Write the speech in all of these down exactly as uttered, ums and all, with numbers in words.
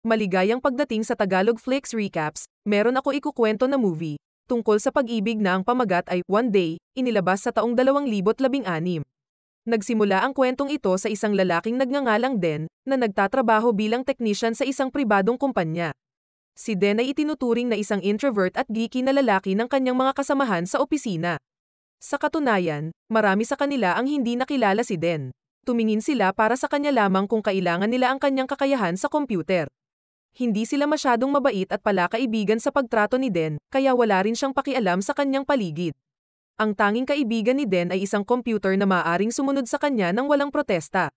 Maligayang pagdating sa Tagalog Flix Recaps, meron ako ikukwento na movie, tungkol sa pag-ibig na ang pamagat ay One Day, inilabas sa taong dalawang libo't labing-anim. Nagsimula ang kwentong ito sa isang lalaking nagngangalang Den, na nagtatrabaho bilang technician sa isang pribadong kumpanya. Si Den ay itinuturing na isang introvert at geeky na lalaki ng kanyang mga kasamahan sa opisina. Sa katunayan, marami sa kanila ang hindi nakilala si Den. Tumingin sila para sa kanya lamang kung kailangan nila ang kanyang kakayahan sa kompyuter. Hindi sila masyadong mabait at palakaibigan sa pagtrato ni Den, kaya wala rin siyang pakialam sa kanyang paligid. Ang tanging kaibigan ni Den ay isang computer na maaaring sumunod sa kanya nang walang protesta.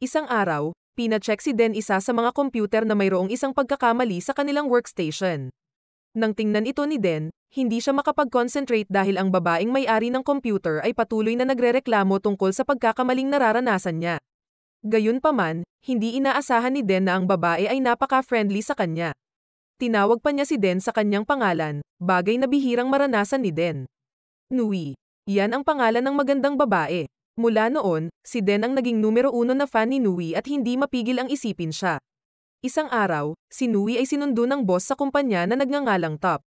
Isang araw, pinacheck si Den isa sa mga computer na mayroong isang pagkakamali sa kanilang workstation. Nang tingnan ito ni Den, hindi siya makapag-concentrate dahil ang babaeng may-ari ng computer ay patuloy na nagrereklamo tungkol sa pagkakamaling nararanasan niya. Gayunpaman, hindi inaasahan ni Den na ang babae ay napaka-friendly sa kanya. Tinawag pa niya si Den sa kanyang pangalan, bagay na bihirang maranasan ni Den. Nui. Yan ang pangalan ng magandang babae. Mula noon, si Den ang naging numero uno na fan ni Nui at hindi mapigil ang isipin siya. Isang araw, si Nui ay sinundo ng boss sa kumpanya na nagngangalang Top.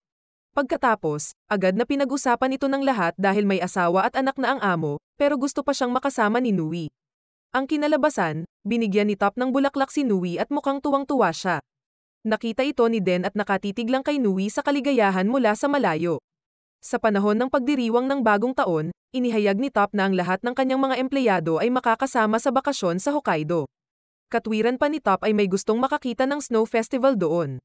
Pagkatapos, agad na pinag-usapan ito ng lahat dahil may asawa at anak na ang amo, pero gusto pa siyang makasama ni Nui. Ang kinalabasan, binigyan ni Top ng bulaklak si Nui at mukhang tuwang-tuwa siya. Nakita ito ni Den at nakatitig lang kay Nui sa kaligayahan mula sa malayo. Sa panahon ng pagdiriwang ng bagong taon, inihayag ni Top na ang lahat ng kanyang mga empleyado ay makakasama sa bakasyon sa Hokkaido. Katwiran pa ni Top ay may gustong makakita ng Snow Festival doon.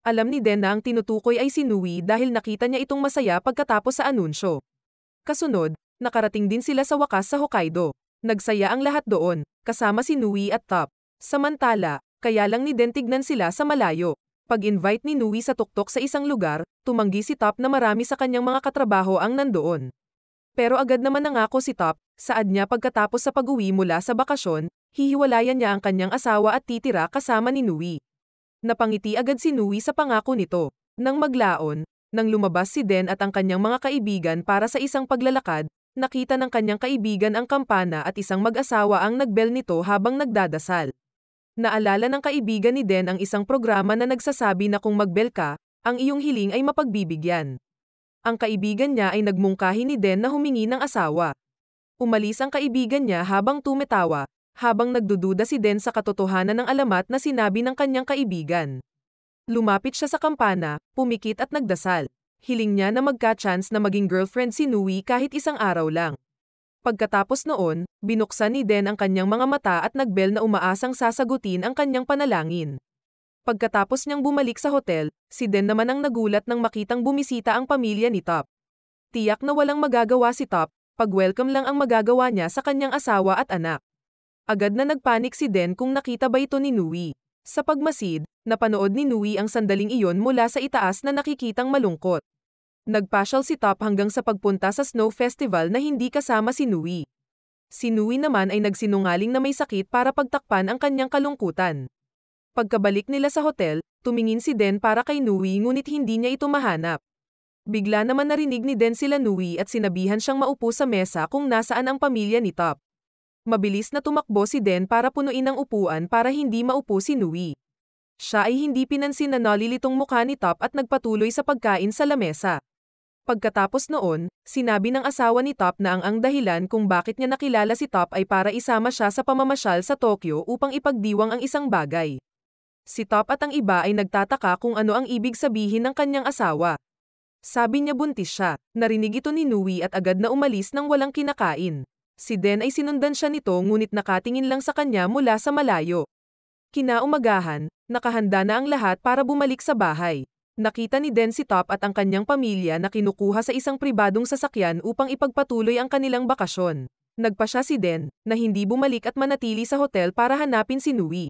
Alam ni Den na ang tinutukoy ay si Nui dahil nakita niya itong masaya pagkatapos sa anunsyo. Kasunod, nakarating din sila sa wakas sa Hokkaido. Nagsaya ang lahat doon, kasama si Nui at Top. Samantala, kaya lang ni Den tignan sila sa malayo. Pag-invite ni Nui sa tuktok sa isang lugar, tumanggi si Top na marami sa kanyang mga katrabaho ang nandoon. Pero agad naman nangako si Top, saad niya pagkatapos sa pag-uwi mula sa bakasyon, hihiwalayan niya ang kanyang asawa at titira kasama ni Nui. Napangiti agad si Nui sa pangako nito. Nang maglaon, nang lumabas si Den at ang kanyang mga kaibigan para sa isang paglalakad, nakita ng kanyang kaibigan ang kampana at isang mag-asawa ang nagbel nito habang nagdadasal. Naalala ng kaibigan ni Den ang isang programa na nagsasabi na kung magbel ka, ang iyong hiling ay mapagbibigyan. Ang kaibigan niya ay nagmungkahi ni Den na humingi ng asawa. Umalis ang kaibigan niya habang tumetawa, habang nagdududa si Den sa katotohanan ng alamat na sinabi ng kanyang kaibigan. Lumapit siya sa kampana, pumikit at nagdasal. Hiling niya na magka-chance na maging girlfriend si Nui kahit isang araw lang. Pagkatapos noon, binuksan ni Den ang kanyang mga mata at nagbel na umaasang sasagutin ang kanyang panalangin. Pagkatapos niyang bumalik sa hotel, si Den naman ang nagulat nang makitang bumisita ang pamilya ni Top. Tiyak na walang magagawa si Top, pag-welcome lang ang magagawa niya sa kanyang asawa at anak. Agad na nagpanik si Den kung nakita ba ito ni Nui. Sa pagmasid, napanood ni Nui ang sandaling iyon mula sa itaas na nakikitang malungkot. Nagpasyal si Top hanggang sa pagpunta sa Snow Festival na hindi kasama si Nui. Si Nui naman ay nagsinungaling na may sakit para pagtakpan ang kanyang kalungkutan. Pagkabalik nila sa hotel, tumingin si Den para kay Nui ngunit hindi niya ito mahanap. Bigla naman narinig ni Den sila Nui at sinabihan siyang maupo sa mesa kung nasaan ang pamilya ni Top. Mabilis na tumakbo si Den para punuin ang upuan para hindi maupo si Nui. Siya ay hindi pinansin na nalilitong mukha ni Top at nagpatuloy sa pagkain sa lamesa. Pagkatapos noon, sinabi ng asawa ni Top na ang ang dahilan kung bakit niya nakilala si Top ay para isama siya sa pamamasyal sa Tokyo upang ipagdiwang ang isang bagay. Si Top at ang iba ay nagtataka kung ano ang ibig sabihin ng kanyang asawa. Sabi niya buntis siya, narinig ito ni Nui at agad na umalis nang walang kinakain. Si Den ay sinundan siya nito ngunit nakatingin lang sa kanya mula sa malayo. Kinaumagahan, nakahanda na ang lahat para bumalik sa bahay. Nakita ni Den si Top at ang kanyang pamilya na kinukuha sa isang pribadong sasakyan upang ipagpatuloy ang kanilang bakasyon. Nagpa siya si Den, na hindi bumalik at manatili sa hotel para hanapin si Nui.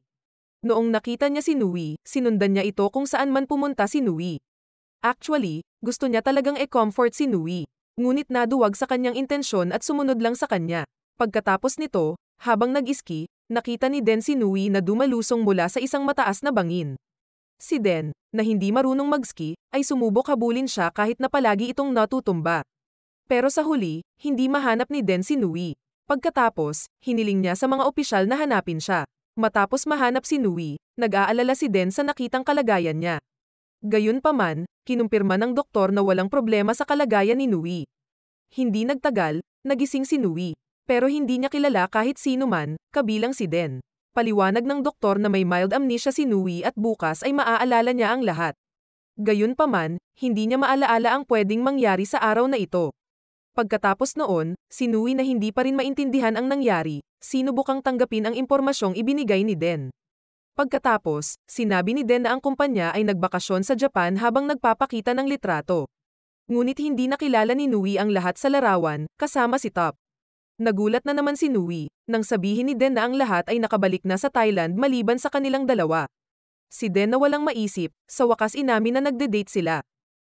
Noong nakita niya si Nui, sinundan niya ito kung saan man pumunta si Nui. Actually, gusto niya talagang e-comfort si Nui. Ngunit naduwag sa kanyang intensyon at sumunod lang sa kanya. Pagkatapos nito, habang nag-iski, nakita ni Den si Nui na dumalusong mula sa isang mataas na bangin. Si Den, na hindi marunong mag-ski, ay sumubok habulin siya kahit na palagi itong natutumba. Pero sa huli, hindi mahanap ni Den si Nui. Pagkatapos, hiniling niya sa mga opisyal na hanapin siya. Matapos mahanap si Nui, nag-aalala si Den sa nakitang kalagayan niya. Gayunpaman, kinumpirma ng doktor na walang problema sa kalagayan ni Nui. Hindi nagtagal, nagising si Nui, pero hindi niya kilala kahit sino man, kabilang si Den. Paliwanag ng doktor na may mild amnesia si Nui at bukas ay maaalala niya ang lahat. Gayunpaman, hindi niya maalaala ang pwedeng mangyari sa araw na ito. Pagkatapos noon, si Nui na hindi pa rin maintindihan ang nangyari, sinubukang tanggapin ang impormasyong ibinigay ni Den. Pagkatapos, sinabi ni Den na ang kumpanya ay nagbakasyon sa Japan habang nagpapakita ng litrato. Ngunit hindi nakilala ni Nui ang lahat sa larawan, kasama si Top. Nagulat na naman si Nui, nang sabihin ni Den na ang lahat ay nakabalik na sa Thailand maliban sa kanilang dalawa. Si Den na walang maisip, sa wakas inamin na nagde-date sila.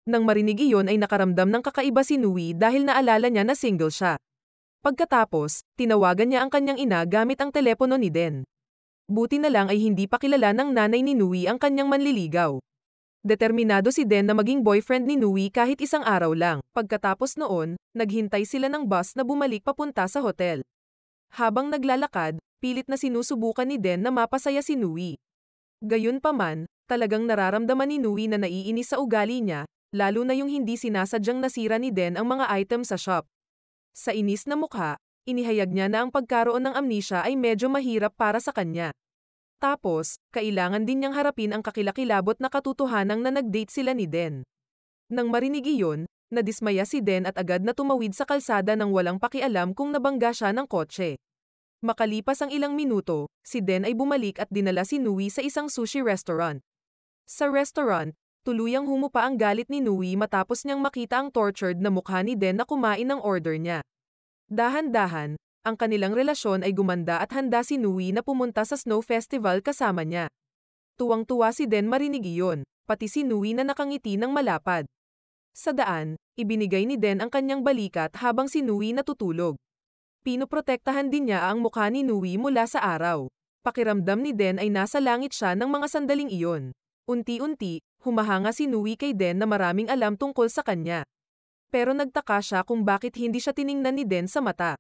Nang marinig iyon ay nakaramdam ng kakaiba si Nui dahil naalala niya na single siya. Pagkatapos, tinawagan niya ang kanyang ina gamit ang telepono ni Den. Buti na lang ay hindi pa kilala ng nanay ni Nui ang kanyang manliligaw. Determinado si Den na maging boyfriend ni Nui kahit isang araw lang. Pagkatapos noon, naghintay sila ng bus na bumalik papunta sa hotel. Habang naglalakad, pilit na sinusubukan ni Den na mapasaya si Nui. Gayunpaman, talagang nararamdaman ni Nui na naiinis sa ugali niya, lalo na yung hindi sinasadyang nasira ni Den ang mga item sa shop. Sa inis na mukha, inihayag niya na ang pagkaroon ng amnesia ay medyo mahirap para sa kanya. Tapos, kailangan din niyang harapin ang kakilakilabot na katotohanan na nag-date sila ni Den. Nang marinig iyon, nadismaya si Den at agad na tumawid sa kalsada nang walang pakialam kung nabangga siya ng kotse. Makalipas ang ilang minuto, si Den ay bumalik at dinala si Nui sa isang sushi restaurant. Sa restaurant, tuluyang humupa ang galit ni Nui matapos niyang makita ang tortured na mukha ni Den na kumain ng order niya. Dahan-dahan, ang kanilang relasyon ay gumanda at handa si Nui na pumunta sa Snow Festival kasama niya. Tuwang-tuwa si Den marinig iyon, pati si Nui na nakangiti ng malapad. Sa daan, ibinigay ni Den ang kanyang balikat habang si Nui natutulog. Pinoprotektahan din niya ang mukha ni Nui mula sa araw. Pakiramdam ni Den ay nasa langit siya ng mga sandaling iyon. Unti-unti, humahanga si Nui kay Den na maraming alam tungkol sa kanya. Pero nagtaka siya kung bakit hindi siya tiningnan ni Den sa mata.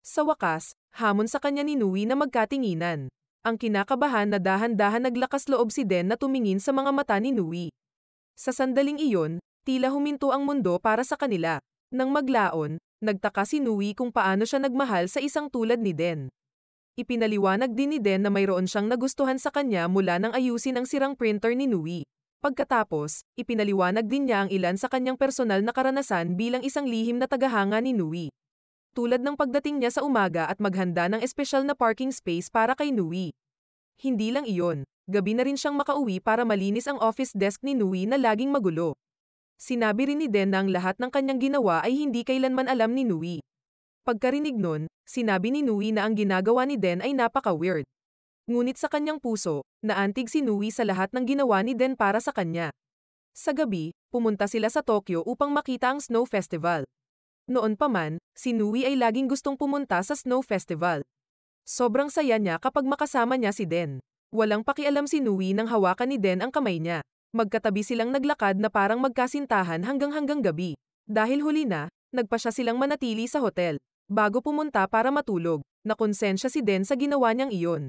Sa wakas, hamon sa kanya ni Nui na magkatinginan. Ang kinakabahan na dahan-dahan naglakas loob si Den na tumingin sa mga mata ni Nui. Sa sandaling iyon, tila huminto ang mundo para sa kanila. Nang maglaon, nagtaka si Nui kung paano siya nagmahal sa isang tulad ni Den. Ipinaliwanag din ni Den na mayroon siyang nagustuhan sa kanya mula nang ayusin ang sirang printer ni Nui. Pagkatapos, ipinaliwanag din niya ang ilan sa kanyang personal na karanasan bilang isang lihim na tagahanga ni Nui. Tulad ng pagdating niya sa umaga at maghanda ng espesyal na parking space para kay Nui. Hindi lang iyon, gabi na rin siyang makauwi para malinis ang office desk ni Nui na laging magulo. Sinabi rin ni Den na ang lahat ng kanyang ginawa ay hindi kailanman alam ni Nui. Pagkarinig nun, sinabi ni Nui na ang ginagawa ni Den ay napaka-weird. Ngunit sa kanyang puso, naantig si Nui sa lahat ng ginawa ni Den para sa kanya. Sa gabi, pumunta sila sa Tokyo upang makita ang Snow Festival. Noon pa man, si Nui ay laging gustong pumunta sa Snow Festival. Sobrang saya niya kapag makasama niya si Den. Walang pakialam si Nui nang hawakan ni Den ang kamay niya. Magkatabi silang naglakad na parang magkasintahan hanggang hanggang gabi. Dahil huli na, nagpa siya silang manatili sa hotel. Bago pumunta para matulog, nakonsensya si Den sa ginawa niyang iyon.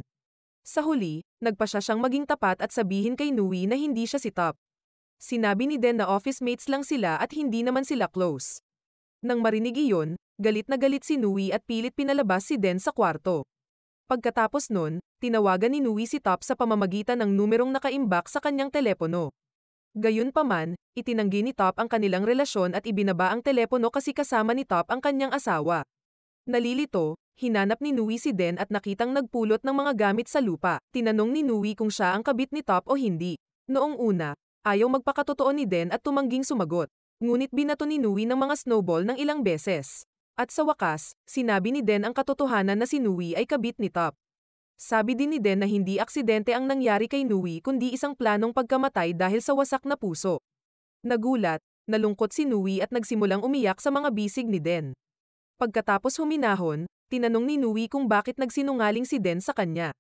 Sa huli, nagpasya siyang maging tapat at sabihin kay Nui na hindi siya si Top. Sinabi ni Den na office mates lang sila at hindi naman sila close. Nang marinig iyon, galit na galit si Nui at pilit pinalabas si Den sa kwarto. Pagkatapos nun, tinawagan ni Nui si Top sa pamamagitan ng numerong nakaimbak sa kanyang telepono. Gayunpaman, itinanggi ni Top ang kanilang relasyon at ibinaba ang telepono kasi kasama ni Top ang kanyang asawa. Nalilito, hinanap ni Nui si Den at nakitang nagpulot ng mga gamit sa lupa. Tinanong ni Nui kung siya ang kabit ni Top o hindi. Noong una, ayaw magpakatotoo ni Den at tumangging sumagot. Ngunit binato ni Nui ng mga snowball ng ilang beses. At sa wakas, sinabi ni Den ang katotohanan na si Nui ay kabit ni Top. Sabi din ni Den na hindi aksidente ang nangyari kay Nui kundi isang planong pagkamatay dahil sa wasak na puso. Nagulat, nalungkot si Nui at nagsimulang umiyak sa mga bisig ni Den. Pagkatapos huminahon, tinanong ni Nui kung bakit nagsinungaling si Den sa kanya.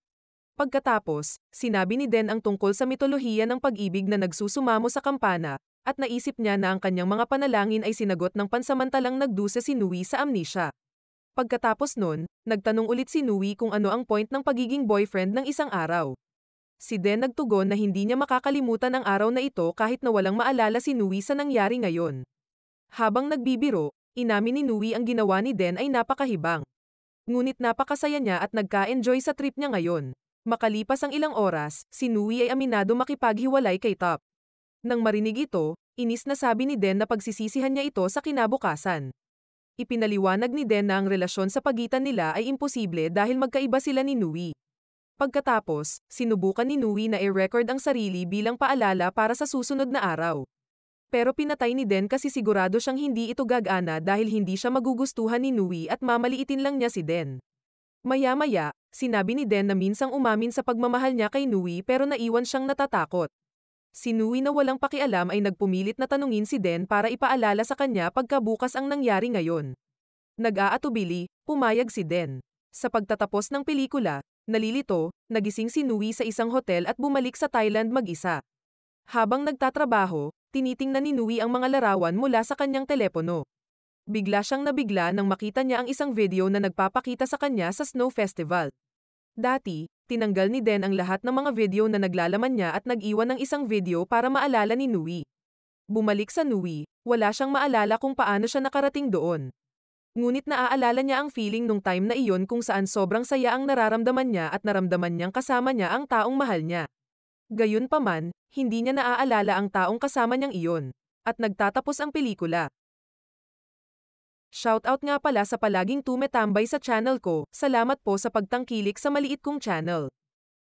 Pagkatapos, sinabi ni Den ang tungkol sa mitolohiya ng pag-ibig na nagsusumamo sa kampana, at naisip niya na ang kanyang mga panalangin ay sinagot ng pansamantalang nagdusa si Nui sa amnesia. Pagkatapos nun, nagtanong ulit si Nui kung ano ang point ng pagiging boyfriend ng isang araw. Si Den nagtugon na hindi niya makakalimutan ang araw na ito kahit na walang maalala si Nui sa nangyari ngayon. Habang nagbibiro, inamin ni Nui ang ginawa ni Den ay napakahibang. Ngunit napakasaya niya at nagka-enjoy sa trip niya ngayon. Makalipas ang ilang oras, si Nui ay aminado makipaghiwalay kay Top. Nang marinig ito, inis na sabi ni Den na pagsisisihan niya ito sa kinabukasan. Ipinaliwanag ni Den na ang relasyon sa pagitan nila ay imposible dahil magkaiba sila ni Nui. Pagkatapos, sinubukan ni Nui na i-record ang sarili bilang paalala para sa susunod na araw. Pero pinatay ni Den kasi sigurado siyang hindi ito gagana dahil hindi siya magugustuhan ni Nui at mamaliitin lang niya si Den. Maya-maya, sinabi ni Den na minsang umamin sa pagmamahal niya kay Nui pero naiwan siyang natatakot. Si Nui na walang pakialam ay nagpumilit na tanungin si Den para ipaalala sa kanya pagkabukas ang nangyari ngayon. Nag-aatubili, pumayag si Den. Sa pagtatapos ng pelikula, nalilito, nagising si Nui sa isang hotel at bumalik sa Thailand mag-isa. Habang nagtatrabaho, tinitingnan ni Nui ang mga larawan mula sa kanyang telepono. Bigla siyang nabigla nang makita niya ang isang video na nagpapakita sa kanya sa Snow Festival. Dati, tinanggal ni Den ang lahat ng mga video na naglalaman niya at nag-iwan ng isang video para maalala ni Nui. Bumalik sa Nui, wala siyang maalala kung paano siya nakarating doon. Ngunit naaalala niya ang feeling nung time na iyon kung saan sobrang saya ang nararamdaman niya at naramdaman niyang kasama niya ang taong mahal niya. Gayunpaman, hindi niya naaalala ang taong kasama niyang iyon. At nagtatapos ang pelikula. Shoutout nga pala sa palaging tumetambay sa channel ko, salamat po sa pagtangkilik sa maliit kong channel.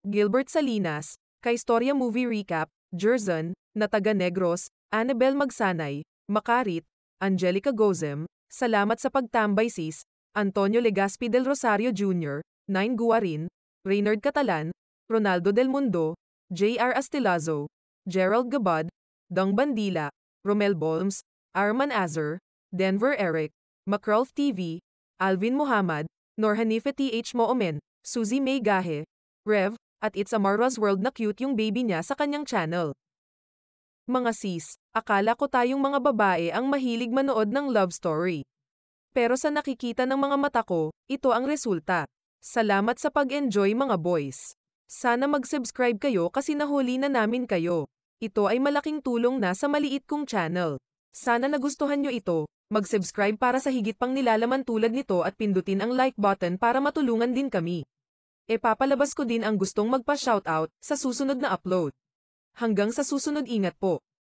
Gilbert Salinas, Kaistorya Movie Recap, Jerzon, Nataga Negros, Annabel Magsanay, Makarit, Angelica Gozem, salamat sa pagtambay sis, Antonio Legaspi del Rosario Junior, Nine Guarin, Reynard Catalan, Ronaldo Del Mundo, J R Astilazo, Gerald Gabad, Dong Bandila, Romel Bolms, Arman Azar, Denver Eric, Macrolf T V, Alvin Muhammad, Norhanife T H Moomen, Suzy May Gahe, Rev, at It's Amara's World na cute yung baby niya sa kanyang channel. Mga sis, akala ko tayong mga babae ang mahilig manood ng love story. Pero sa nakikita ng mga mata ko, ito ang resulta. Salamat sa pag-enjoy mga boys. Sana mag-subscribe kayo kasi nahuli na namin kayo. Ito ay malaking tulong na sa maliit kong channel. Sana nagustuhan nyo ito. Mag-subscribe para sa higit pang nilalaman tulad nito at pindutin ang like button para matulungan din kami. E papalabas ko din ang gustong magpa-shoutout sa susunod na upload. Hanggang sa susunod, ingat po.